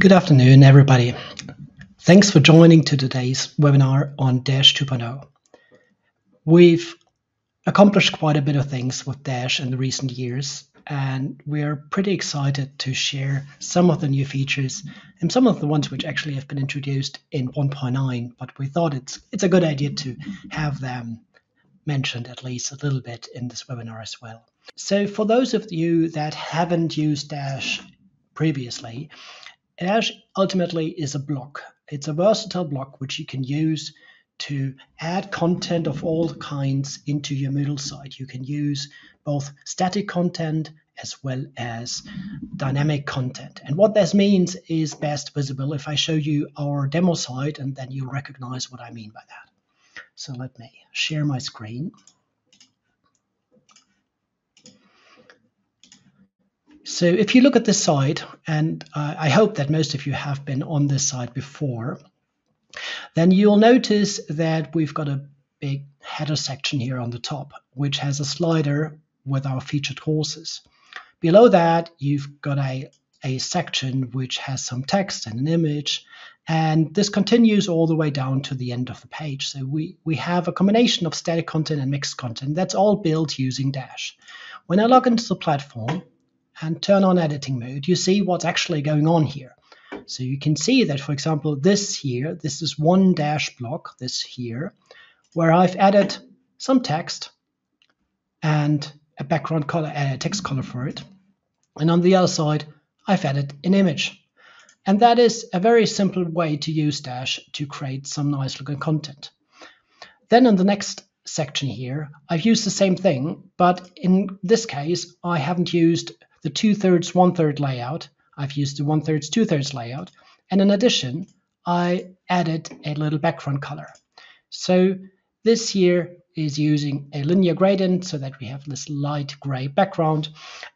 Good afternoon, everybody. Thanks for joining to today's webinar on Dash 2.0. We've accomplished quite a bit of things with Dash in the recent years, and we're pretty excited to share some of the new features and some of the ones which actually have been introduced in 1.9, but we thought it's a good idea to have them mentioned at least a little bit in this webinar as well. So for those of you that haven't used Dash previously, Dash ultimately is a block. It's a versatile block which you can use to add content of all kinds into your Moodle site. You can use both static content as well as dynamic content. And what this means is best visible if I show you our demo site, and then you'll recognize what I mean by that. So let me share my screen. So if you look at this site, and I hope that most of you have been on this site before, then you'll notice that we've got a big header section here on the top, which has a slider with our featured courses. Below that, you've got a section which has some text and an image, and this continues all the way down to the end of the page. So we have a combination of static content and mixed content. That's all built using Dash. When I log into the platform and turn on editing mode, you see what's actually going on here. So you can see that, for example, this here, this is one Dash block, this here, where I've added some text and a background color, a text color for it. And on the other side, I've added an image. And that is a very simple way to use Dash to create some nice looking content. Then on the next section here, I've used the same thing, but in this case, I haven't used the 2/3, 1/3 layout. I've used the 1/3, 2/3 layout. And in addition, I added a little background color. So this here is using a linear gradient so that we have this light gray background.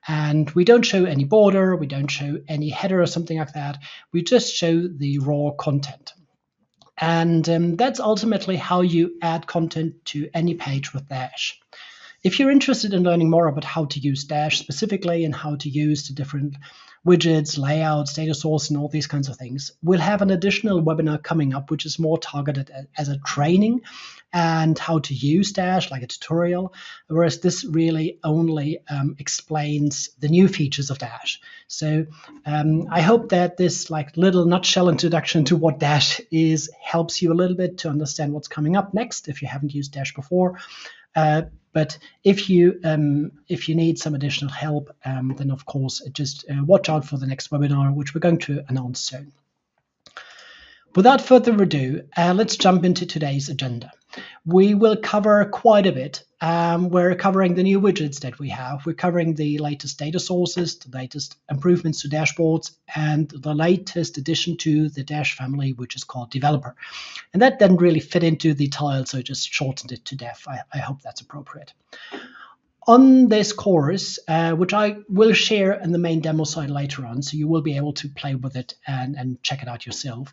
And we don't show any border. We don't show any header or something like that. We just show the raw content. And that's ultimately how you add content to any page with Dash. If you're interested in learning more about how to use Dash specifically and how to use the different widgets, layouts, data source, and all these kinds of things, we'll have an additional webinar coming up, which is more targeted as a training and how to use Dash, like a tutorial, whereas this really only explains the new features of Dash. So I hope that this little nutshell introduction to what Dash is helps you a little bit to understand what's coming up next if you haven't used Dash before. But if you need some additional help, then of course just watch out for the next webinar, which we're going to announce soon. Without further ado, let's jump into today's agenda. We will cover quite a bit. We're covering the new widgets that we have. We're covering the latest data sources, the latest improvements to dashboards, and the latest addition to the Dash family, which is called Developer. And that didn't really fit into the title, so I just shortened it to Dev. I hope that's appropriate. On this course, which I will share in the main demo site later on, so you will be able to play with it and check it out yourself.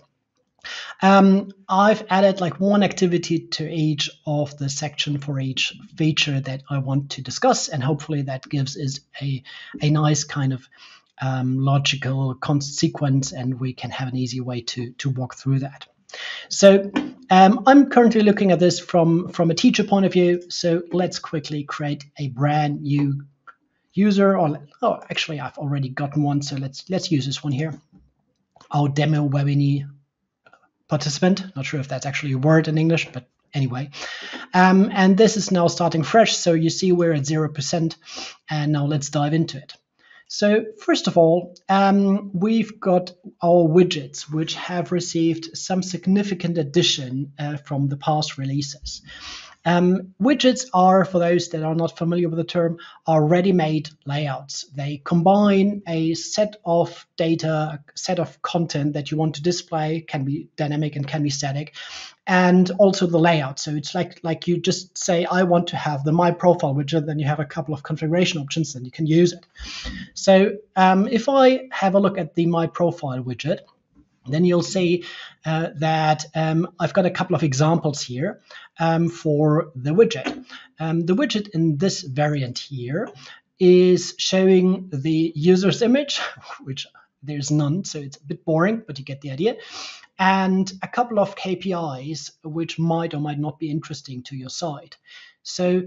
I've added one activity to each of the section for each feature that I want to discuss, and hopefully that gives us a nice kind of logical sequence, and we can have an easy way to walk through that. So I'm currently looking at this from a teacher point of view, so let's quickly create a brand new user. Oh, actually, I've already gotten one, so let's use this one here, our demo webinar participant. Not sure if that's actually a word in English, but anyway. And this is now starting fresh, so you see we're at 0%, and now let's dive into it. So first of all, we've got our widgets, which have received some significant addition from the past releases. Widgets are, for those that are not familiar with the term, are ready-made layouts. They combine a set of data, a set of content that you want to display, can be dynamic and can be static, and also the layout. So it's like you just say, I want to have the My Profile widget, then you have a couple of configuration options, then you can use it. So if I have a look at the My Profile widget, then you'll see that I've got a couple of examples here for the widget. The widget in this variant here is showing the user's image, which there's none, so it's a bit boring, but you get the idea. And a couple of KPIs, which might or might not be interesting to your site. So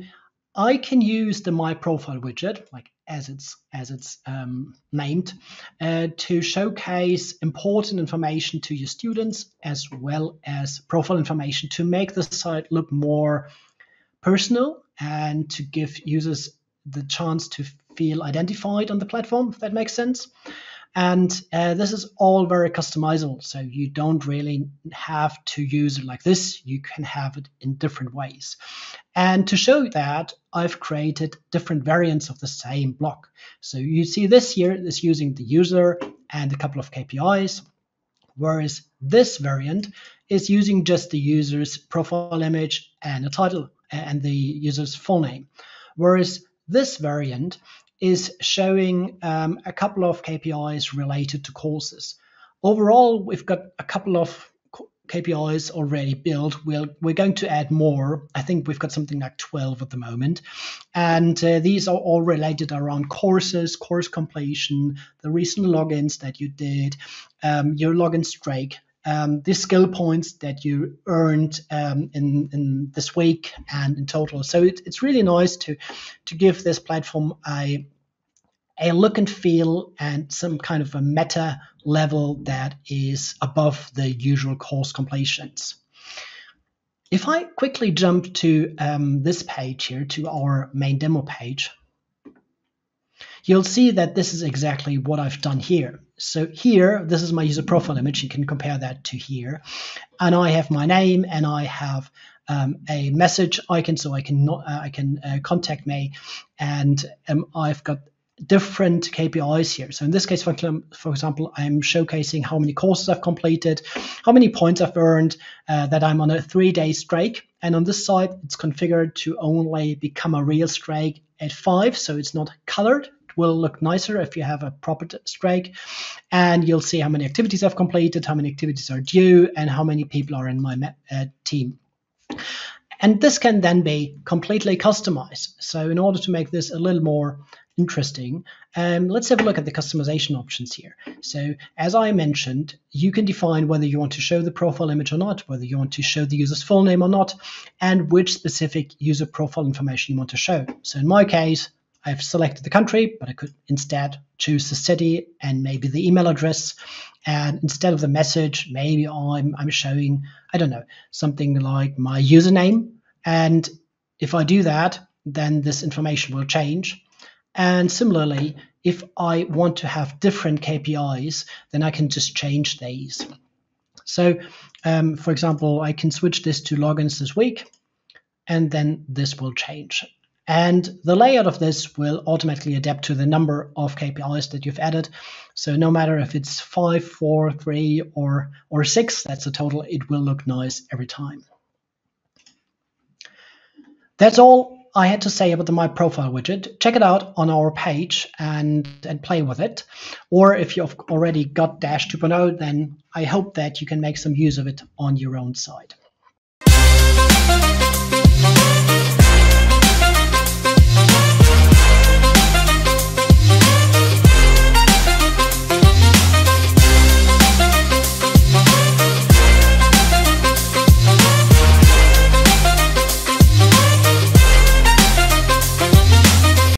I can use the My Profile widget, like as it's named, to showcase important information to your students, as well as profile information, to make the site look more personal and to give users the chance to feel identified on the platform, if that makes sense. And this is all very customizable, so you don't really have to use it like this. You can have it in different ways. And to show that, I've created different variants of the same block. So you see this here is using the user and a couple of KPIs, whereas this variant is using just the user's profile image and a title and the user's full name. Whereas this variant is showing a couple of KPIs related to courses. Overall, we've got a couple of KPIs already built. We're going to add more. I think we've got something like 12 at the moment. And these are all related around courses, course completion, the recent logins that you did, your login streak, the skill points that you earned in this week and in total. So it's really nice to give this platform a look and feel and some kind of a meta level that is above the usual course completions. If I quickly jump to this page here, to our main demo page, you'll see that this is exactly what I've done here. So here, this is my user profile image. You can compare that to here. And I have my name, and I have a message icon, so I can contact me. And I've got different KPIs here. So in this case, for example, I'm showcasing how many courses I've completed, how many points I've earned, that I'm on a 3-day streak. And on this side, it's configured to only become a real streak at 5, so it's not colored. Will look nicer if you have a proper streak, and you'll see how many activities I've completed, how many activities are due, and how many people are in my team. And this can then be completely customized. So in order to make this a little more interesting, let's have a look at the customization options here. So as I mentioned, you can define whether you want to show the profile image or not, whether you want to show the user's full name or not, and which specific user profile information you want to show. So in my case, I've selected the country, but I could instead choose the city and maybe the email address. And instead of the message, maybe I'm showing, I don't know, something like my username. And if I do that, then this information will change. And similarly, if I want to have different KPIs, then I can just change these. So for example, I can switch this to logins this week, and then this will change. And the layout of this will automatically adapt to the number of KPIs that you've added. So no matter if it's 5, 4, 3, or 6, that's the total, it will look nice every time. That's all I had to say about the My Profile widget. Check it out on our page and play with it. Or if you've already got Dash 2.0, then I hope that you can make some use of it on your own site.